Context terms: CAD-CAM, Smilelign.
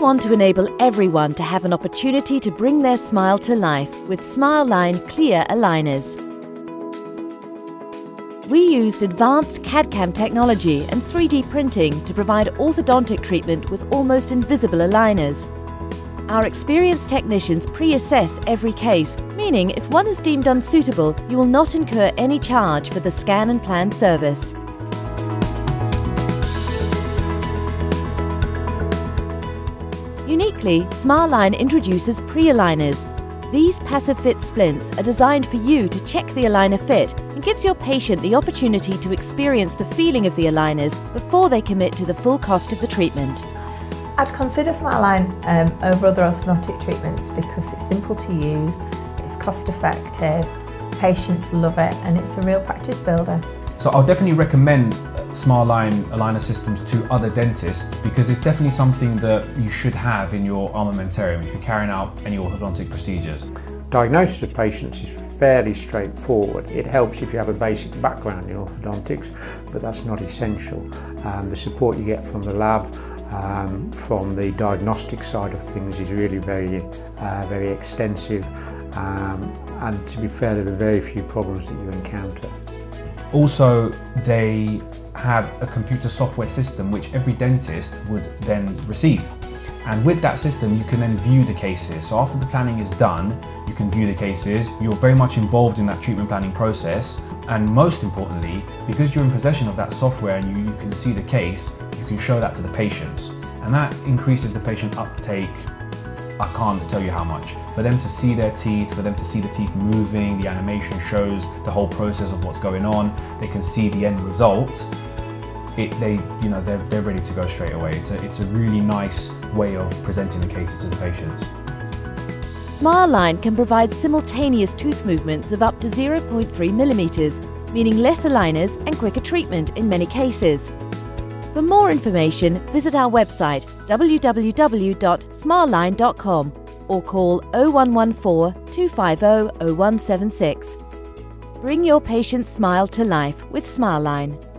want to enable everyone to have an opportunity to bring their smile to life with Smilelign Clear Aligners. We used advanced CAD-CAM technology and 3D printing to provide orthodontic treatment with almost invisible aligners. Our experienced technicians pre-assess every case, meaning if one is deemed unsuitable, you will not incur any charge for the scan and plan service. Uniquely, Smilelign introduces pre-aligners. These passive fit splints are designed for you to check the aligner fit and gives your patient the opportunity to experience the feeling of the aligners before they commit to the full cost of the treatment. I'd consider Smilelign over other orthodontic treatments because it's simple to use, it's cost effective, patients love it, and it's a real practice builder. So I'll definitely recommend Smilelign aligner systems to other dentists because it's definitely something that you should have in your armamentarium if you're carrying out any orthodontic procedures. Diagnosis of patients is fairly straightforward. It helps if you have a basic background in orthodontics, but that's not essential. The support you get from the lab, from the diagnostic side of things is really very extensive, and to be fair, there are very few problems that you encounter. Also, they have a computer software system which every dentist would then receive. And with that system, you can then view the cases. So after the planning is done, you can view the cases. You're very much involved in that treatment planning process. And most importantly, because you're in possession of that software and you can see the case, you can show that to the patients. And that increases the patient uptake. I can't tell you how much. For them to see their teeth, for them to see the teeth moving, the animation shows the whole process of what's going on. They can see the end result. They're ready to go straight away. It's a really nice way of presenting the cases to the patients. Smilelign can provide simultaneous tooth movements of up to 0.3 millimeters, meaning less aligners and quicker treatment in many cases. For more information, visit our website www.smilelign.com or call 0114 250 0176. Bring your patient's smile to life with Smilelign.